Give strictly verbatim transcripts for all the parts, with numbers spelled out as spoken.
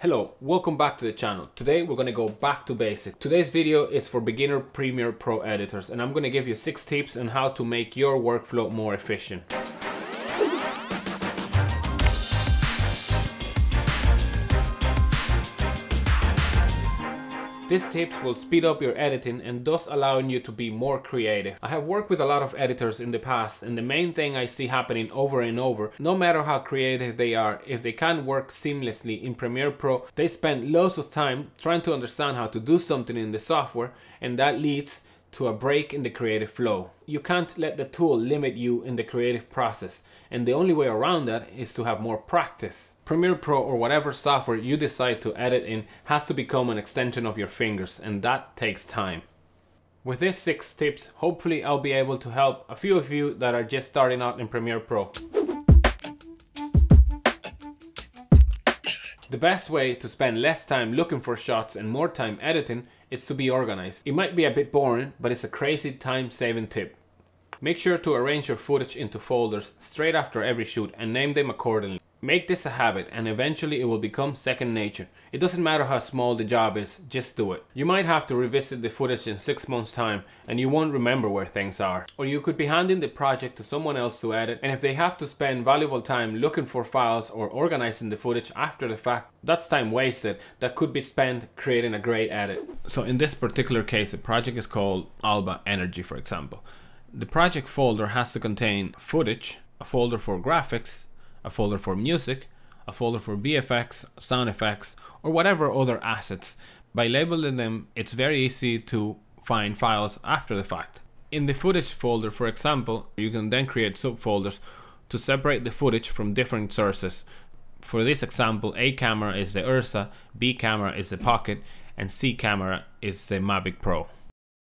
Hello, welcome back to the channel. Today we're going to go back to basics. Today's video is for beginner Premiere Pro editors and I'm going to give you six tips on how to make your workflow more efficient. These tips will speed up your editing and thus allowing you to be more creative. I have worked with a lot of editors in the past and the main thing I see happening over and over, no matter how creative they are, if they can't work seamlessly in Premiere Pro, they spend loads of time trying to understand how to do something in the software, and that leads to a break in the creative flow. You can't let the tool limit you in the creative process, and the only way around that is to have more practice. Premiere Pro or whatever software you decide to edit in has to become an extension of your fingers, and that takes time. With these six tips, hopefully I'll be able to help a few of you that are just starting out in Premiere Pro. The best way to spend less time looking for shots and more time editing is to be organized. It might be a bit boring, but it's a crazy time-saving tip. Make sure to arrange your footage into folders straight after every shoot and name them accordingly. Make this a habit and eventually it will become second nature. It doesn't matter how small the job is, just do it. You might have to revisit the footage in six months time and you won't remember where things are. Or you could be handing the project to someone else to edit, and if they have to spend valuable time looking for files or organizing the footage after the fact, that's time wasted that could be spent creating a great edit. So in this particular case, the project is called Alba Energy, for example. The project folder has to contain footage, a folder for graphics, a folder for music, a folder for V F X, sound effects, or whatever other assets. By labeling them, it's very easy to find files after the fact. In the footage folder, for example, you can then create subfolders to separate the footage from different sources. For this example, A camera is the Ursa, B camera is the Pocket, and C camera is the Mavic Pro.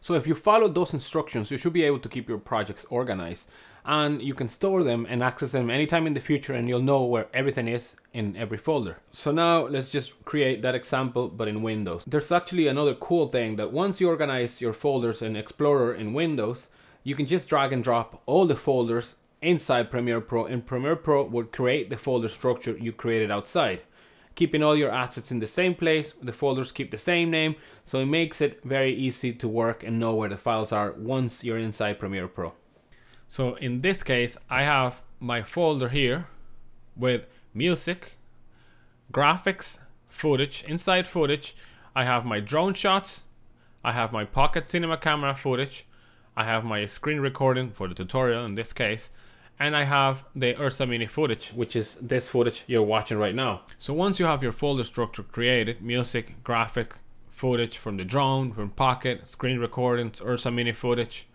So if you follow those instructions, you should be able to keep your projects organized, and you can store them and access them anytime in the future, and you'll know where everything is in every folder. So now let's just create that example, but in Windows. There's actually another cool thing that once you organize your folders in Explorer in Windows, you can just drag and drop all the folders inside Premiere Pro, and Premiere Pro will create the folder structure you created outside, keeping all your assets in the same place. The folders keep the same name, so it makes it very easy to work and know where the files are once you're inside Premiere Pro. So in this case, I have my folder here with music, graphics, footage. Inside footage, I have my drone shots, I have my Pocket cinema camera footage, I have my screen recording for the tutorial in this case, and I have the Ursa Mini footage, which is this footage you're watching right now. So once you have your folder structure created, music, graphic, footage from the drone, from Pocket, screen recordings, Ursa Mini footage,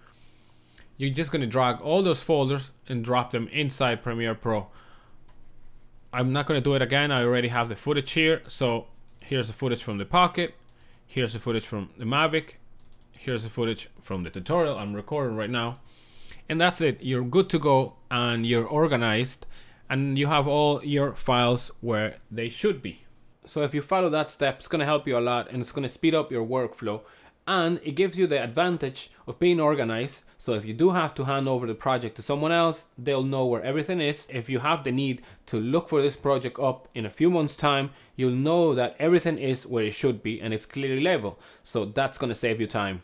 you're just going to drag all those folders and drop them inside Premiere Pro. I'm not going to do it again. I already have the footage here. So here's the footage from the Pocket, here's the footage from the Mavic, here's the footage from the tutorial I'm recording right now. And that's it, you're good to go and you're organized and you have all your files where they should be. So if you follow that step, it's going to help you a lot and it's going to speed up your workflow, and it gives you the advantage of being organized. So if you do have to hand over the project to someone else, they'll know where everything is. If you have the need to look for this project up in a few months time, you'll know that everything is where it should be and it's clearly labeled. So that's going to save you time.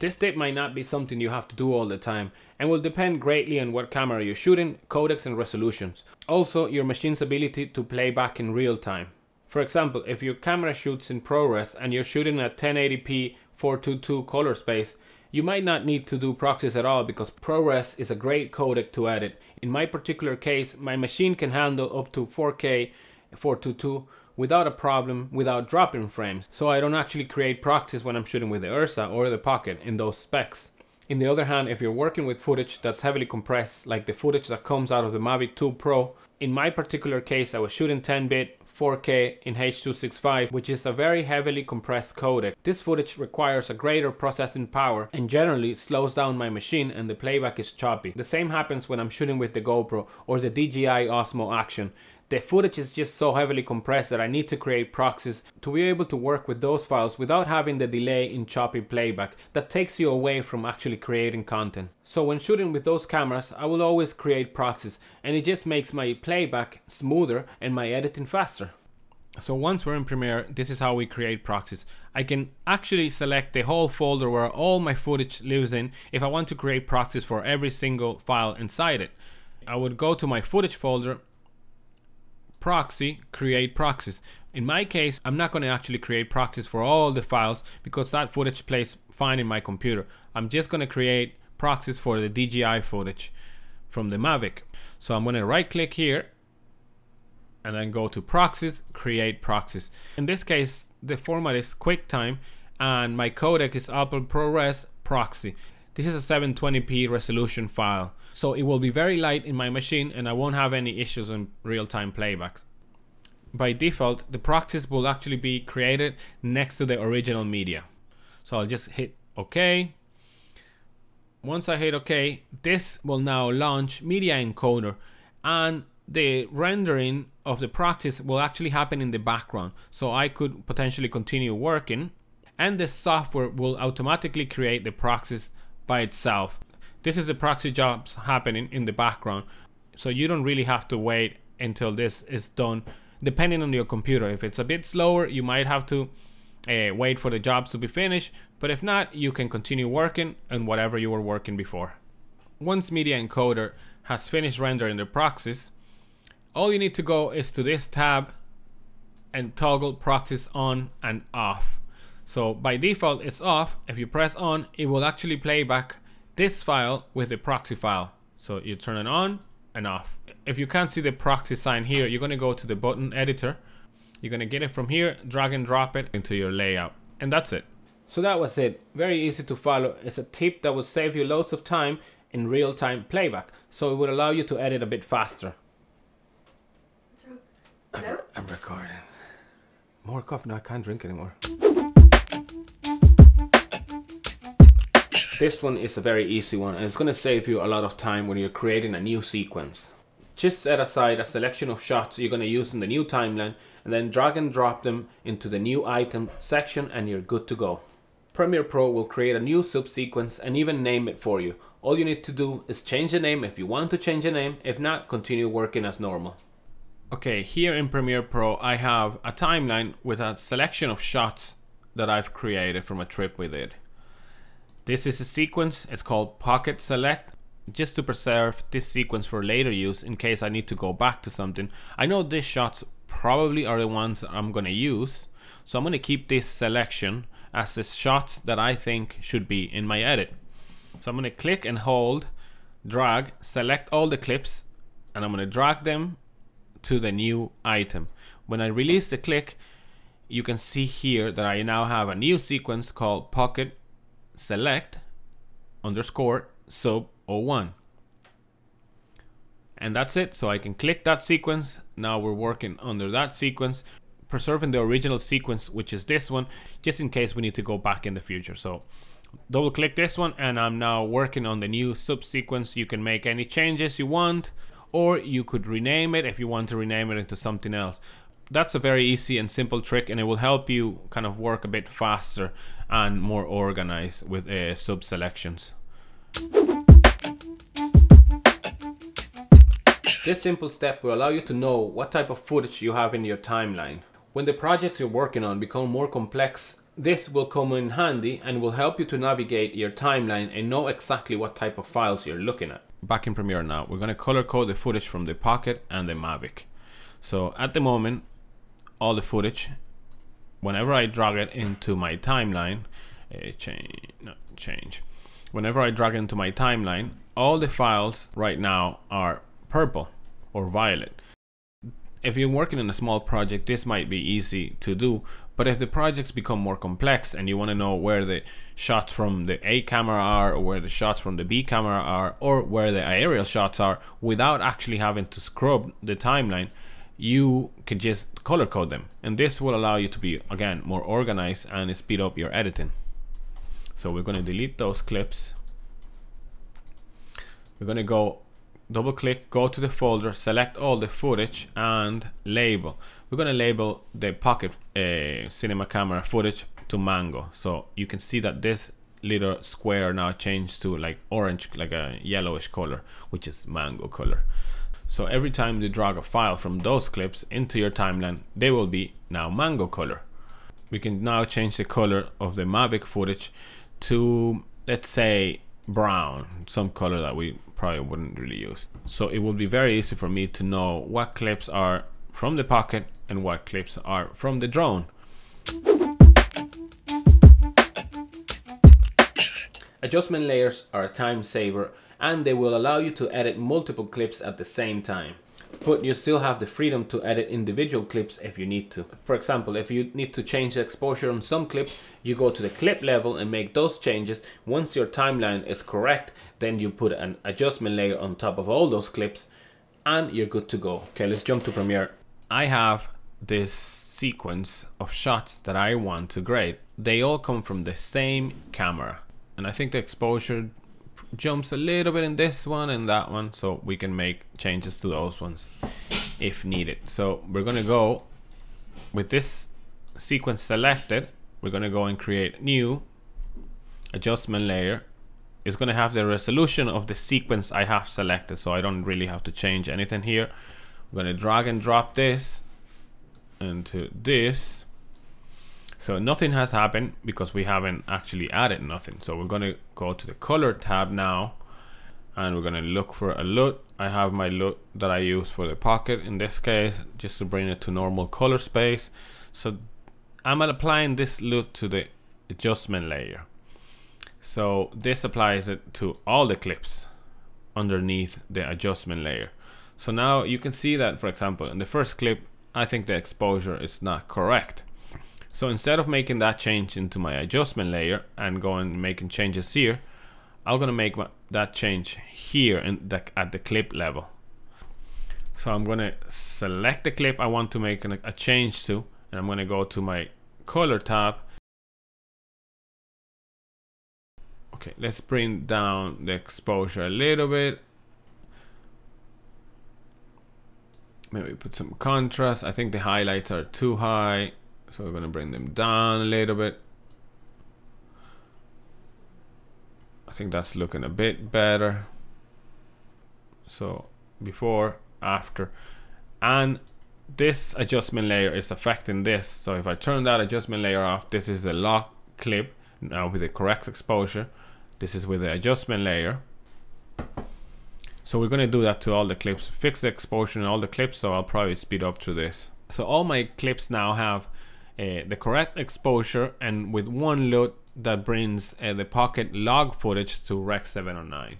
This tip might not be something you have to do all the time and will depend greatly on what camera you're shooting, codecs and resolutions. Also, your machine's ability to play back in real time. For example, if your camera shoots in ProRes and you're shooting at ten eighty p four two two color space, you might not need to do proxies at all because ProRes is a great codec to edit. In my particular case, my machine can handle up to four K four two two without a problem, without dropping frames, so I don't actually create proxies when I'm shooting with the Ursa or the Pocket in those specs. On the other hand, if you're working with footage that's heavily compressed, like the footage that comes out of the Mavic two Pro, in my particular case I was shooting ten bit, four K in H two sixty-five, which is a very heavily compressed codec. This footage requires a greater processing power and generally slows down my machine and the playback is choppy. The same happens when I'm shooting with the GoPro or the D J I Osmo Action. The footage is just so heavily compressed that I need to create proxies to be able to work with those files without having the delay in choppy playback that takes you away from actually creating content. So when shooting with those cameras, I will always create proxies, and it just makes my playback smoother and my editing faster. So once we're in Premiere, this is how we create proxies. I can actually select the whole folder where all my footage lives in if I want to create proxies for every single file inside it. I would go to my footage folder, proxy, create proxies. In my case, I'm not going to actually create proxies for all the files because that footage plays fine in my computer. I'm just going to create proxies for the D J I footage from the Mavic. So I'm going to right click here and then go to proxies, create proxies. In this case, the format is QuickTime and my codec is Apple ProRes proxy. This is a seven twenty p resolution file, so it will be very light in my machine and I won't have any issues in real-time playback. By default, the proxies will actually be created next to the original media. So I'll just hit OK. Once I hit OK, this will now launch Media Encoder, and the rendering of the proxies will actually happen in the background, so I could potentially continue working, and the software will automatically create the proxies by itself. This is the proxy jobs happening in the background, so you don't really have to wait until this is done. Depending on your computer, if it's a bit slower, you might have to uh, wait for the jobs to be finished, but if not, you can continue working on whatever you were working before. Once Media Encoder has finished rendering the proxies, all you need to go is to this tab and toggle proxies on and off. So by default it's off. If you press on, it will actually play back this file with the proxy file. So you turn it on and off. If you can't see the proxy sign here, you're going to go to the button editor. You're going to get it from here, drag and drop it into your layout, and that's it. So that was it. Very easy to follow. It's a tip that will save you loads of time in real-time playback. So it would allow you to edit a bit faster. I'm, no? I'm recording. More coffee. No, I can't drink anymore. This one is a very easy one, and it's going to save you a lot of time when you're creating a new sequence. Just set aside a selection of shots you're going to use in the new timeline, and then drag and drop them into the new item section, and you're good to go. Premiere Pro will create a new subsequence and even name it for you. All you need to do is change the name if you want to change the name. If not, continue working as normal. Okay, here in Premiere Pro, I have a timeline with a selection of shots that I've created from a trip we did. This is a sequence, it's called Pocket Select, just to preserve this sequence for later use in case I need to go back to something. I know these shots probably are the ones I'm gonna use, so I'm gonna keep this selection as the shots that I think should be in my edit. So I'm gonna click and hold, drag, select all the clips, and I'm gonna drag them to the new item. When I release the click, you can see here that I now have a new sequence called Pocket Select underscore sub oh one, and that's it. So I can click that sequence. Now we're working under that sequence, preserving the original sequence, which is this one, just in case we need to go back in the future. So double click this one, and I'm now working on the new subsequence. You can make any changes you want, or you could rename it if you want to rename it into something else. That's a very easy and simple trick, and it will help you kind of work a bit faster and more organized with uh, sub selections. This simple step will allow you to know what type of footage you have in your timeline. When the projects you're working on become more complex, this will come in handy and will help you to navigate your timeline and know exactly what type of files you're looking at. Back in Premiere now, we're going to color code the footage from the Pocket and the Mavic. So at the moment, all the footage, whenever I drag it into my timeline, uh, change, no, change. Whenever I drag it into my timeline, all the files right now are purple or violet. If you're working in a small project, this might be easy to do, but if the projects become more complex and you want to know where the shots from the A camera are, or where the shots from the B camera are, or where the aerial shots are, without actually having to scrub the timeline, you can just color code them. And this will allow you to be, again, more organized and speed up your editing. So we're going to delete those clips. We're going to go double click, go to the folder, select all the footage and label. We're going to label the pocket uh, cinema camera footage to mango. So you can see that this little square now changed to like orange, like a yellowish color, which is mango color. So every time you drag a file from those clips into your timeline, they will be now mango color. We can now change the color of the Mavic footage to, let's say, brown, some color that we probably wouldn't really use. So it will be very easy for me to know what clips are from the pocket and what clips are from the drone. Adjustment layers are a time saver and they will allow you to edit multiple clips at the same time. But you still have the freedom to edit individual clips if you need to. For example, if you need to change the exposure on some clips, you go to the clip level and make those changes. Once your timeline is correct, then you put an adjustment layer on top of all those clips and you're good to go. Okay, let's jump to Premiere. I have this sequence of shots that I want to grade. They all come from the same camera. And I think the exposure jumps a little bit in this one and that one, so we can make changes to those ones if needed. So we're gonna go with this sequence selected, we're gonna go and create new adjustment layer. It's gonna have the resolution of the sequence I have selected, so I don't really have to change anything here. I'm gonna drag and drop this into this. So nothing has happened because we haven't actually added nothing. So we're gonna go to the color tab now and we're gonna look for a L U T. I have my L U T that I use for the pocket in this case, just to bring it to normal color space. So I'm applying this L U T to the adjustment layer. So this applies it to all the clips underneath the adjustment layer. So now you can see that, for example, in the first clip, I think the exposure is not correct. So instead of making that change into my adjustment layer and going making changes here, I'm gonna make my, that change here in the, at the clip level. So I'm gonna select the clip I want to make an, a change to, and I'm gonna go to my color tab. Okay, let's bring down the exposure a little bit. Maybe put some contrast. I think the highlights are too high. So we're gonna bring them down a little bit. I think that's looking a bit better. So before, after, and this adjustment layer is affecting this. So if I turn that adjustment layer off, this is the lock clip now with the correct exposure. This is with the adjustment layer. So we're gonna do that to all the clips, fix the exposure in all the clips. So I'll probably speed up through this. So all my clips now have Uh, the correct exposure, and with one load that brings uh, the pocket log footage to Rec seven oh nine.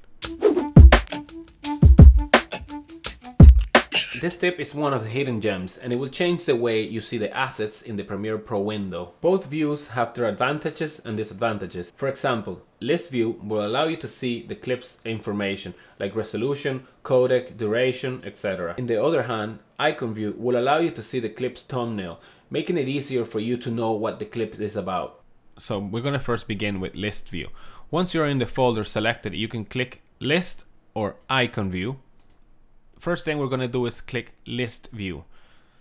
This tip is one of the hidden gems, and it will change the way you see the assets in the Premiere Pro window. Both views have their advantages and disadvantages. For example, list view will allow you to see the clip's information, like resolution, codec, duration, et cetera. In the other hand, icon view will allow you to see the clip's thumbnail, making it easier for you to know what the clip is about. So we're gonna first begin with list view. Once you're in the folder selected, you can click list or icon view. First thing we're gonna do is click list view.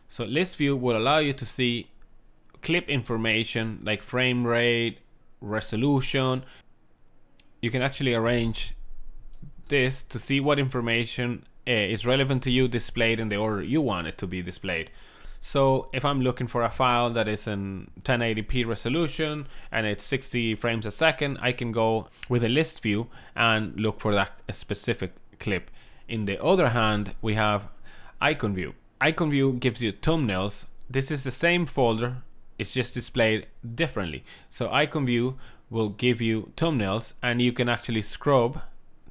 So list view will allow you to see clip information like frame rate, resolution. You can actually arrange this to see what information uh, is relevant to you displayed in the order you want it to be displayed. So if I'm looking for a file that is in ten eighty p resolution and it's sixty frames a second, I can go with a list view and look for that specific clip. In the other hand, we have icon view. Icon view gives you thumbnails. This is the same folder, it's just displayed differently. So icon view will give you thumbnails and you can actually scrub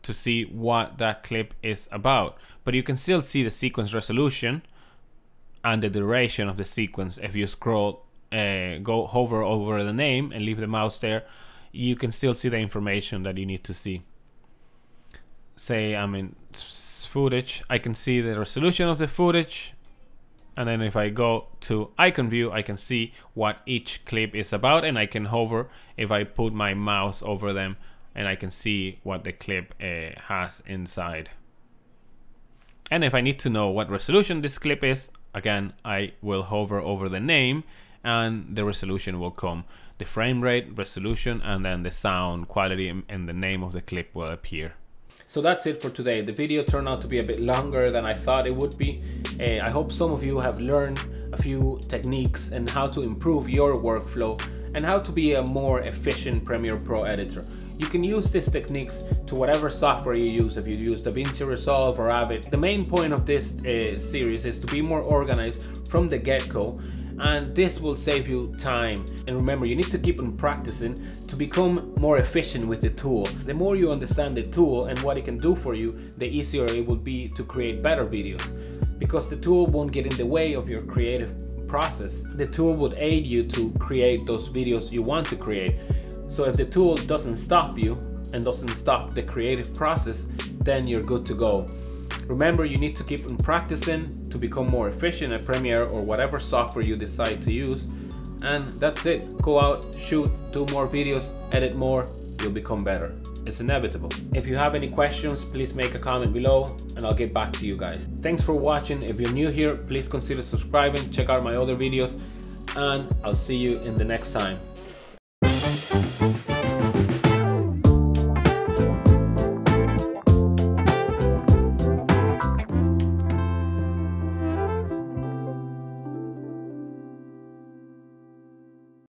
to see what that clip is about. But you can still see the sequence resolution and the duration of the sequence. If you scroll, uh, go hover over the name and leave the mouse there, you can still see the information that you need to see. Say I'm in footage, I can see the resolution of the footage, and then if I go to icon view, I can see what each clip is about, and I can hover if I put my mouse over them, and I can see what the clip uh, has inside. And if I need to know what resolution this clip is, again, I will hover over the name and the resolution will come. The frame rate, resolution, and then the sound quality and the name of the clip will appear. So that's it for today. The video turned out to be a bit longer than I thought it would be. Uh, I hope some of you have learned a few techniques and how to improve your workflow and how to be a more efficient Premiere Pro editor. You can use these techniques to whatever software you use, if you use DaVinci Resolve or Avid. The main point of this uh, series is to be more organized from the get-go, and this will save you time. And remember, you need to keep on practicing to become more efficient with the tool. The more you understand the tool and what it can do for you, the easier it will be to create better videos, because the tool won't get in the way of your creative process. The tool would aid you to create those videos you want to create. So if the tool doesn't stop you and doesn't stop the creative process, then you're good to go. Remember, you need to keep on practicing to become more efficient at Premiere or whatever software you decide to use. And that's it. Go out, shoot, do more videos, edit more, you'll become better. It's inevitable. If you have any questions, please make a comment below and I'll get back to you guys. Thanks for watching. If you're new here, please consider subscribing, check out my other videos, and I'll see you in the next time.